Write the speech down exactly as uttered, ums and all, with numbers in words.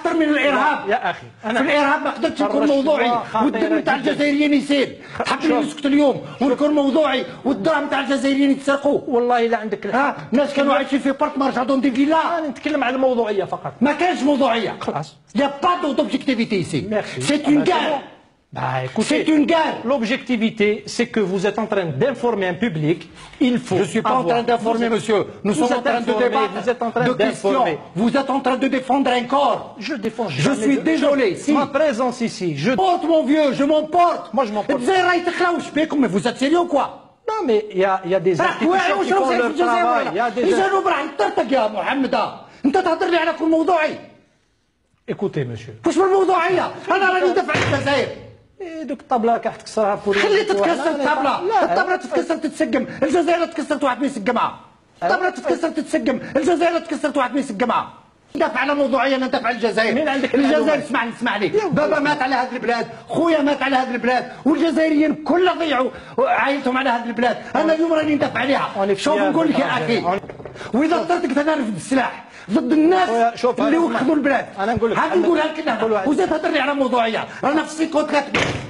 أكثر من الإرهاب يا أخي. أنا في الإرهاب ما قدرتش نكون موضوعي، والدم نتاع الجزائريين يسيل، حبيت نسكت اليوم ونكون موضوعي، والدراهم نتاع الجزائريين يتسرقوا. والله إلا عندك الحق. الناس كانوا عايشين في بارتمار عندهم دي فيلا. أنا نتكلم على الموضوعية فقط. ما كانش موضوعية. خلاص. يا با دوبجيكتيفيتي يسي. سي أون كار. Bah écoutez, c'est une gare. L'objectivité, c'est que vous êtes en train d'informer un public. Il faut. Je suis pas en train d'informer, monsieur. Nous sommes en train de débattre. Vous êtes en train d'informer. Vous êtes en train de défendre un corps. Je défends. Je suis désolé. Ma présence ici, je porte mon vieux, je m'emporte. Moi, je m'emporte. Mais vous êtes sérieux ou quoi? Non, mais il y a, il y a des institutions qui font leur travail. Il y a des. Ils ont ouvert une tarte, ya Mohamed. Vous êtes en train de parler sur le sujet. Écoutez, monsieur. Qu'est-ce que le sujet là? Je vais défendre le Zaire. دوك الطابله كاع تكسرها بوري. خلي تتكسر الطابله، الطابله تتكسر تتسقم، الجزائر تكسرت واحد ما يسقمها. الطابله تتكسر تتسقم، الجزائر تكسرت واحد ما يسقمها. ندافع على موضوعيه، ندافع على الجزائر. مين عندك الجزائر؟ اسمعني اسمعني، بابا مات على هذه البلاد، خويا مات على هذه البلاد، والجزائريين كلهم ضيعوا عائلتهم على هذه البلاد، انا اليوم راني ندافع عليها. شوف نقول لك يا اخي، واذا اضطرتك انا نرفد السلاح ضد الناس اللي وقفوا البلاد. انا نقول لك هذه نقولها لك، وزاد هضرني على موضوعيه، رانا في السيكوتلات.